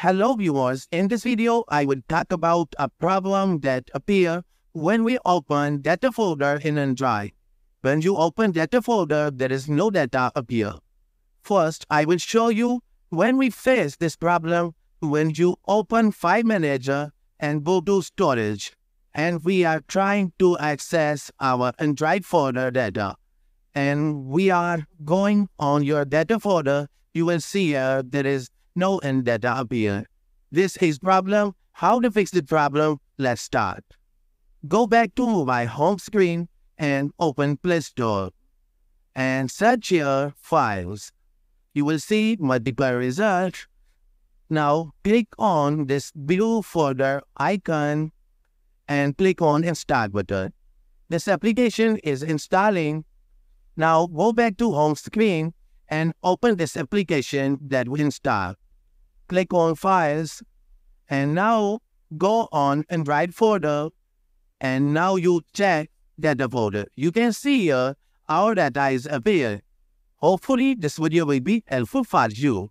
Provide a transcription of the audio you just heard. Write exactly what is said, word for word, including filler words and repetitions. Hello viewers, in this video I will talk about a problem that appears when we open data folder in an drive. When you open data folder, there is no data appear. First, I will show you when we face this problem when you open File Manager and go to storage and we are trying to access our OneDrive folder data. And we are going on your data folder, you will see here uh, there is no end data appear. This is problem. How to fix the problem? Let's start. Go back to my home screen and open Play Store and search here files. You will see multiple results. Now click on this blue folder icon and click on Install button. This application is installing. Now go back to home screen and open this application that we installed. Click on Files and now go on OneDrive folder and now you check data folder. You can see here our data is appeared. Hopefully this video will be helpful for you.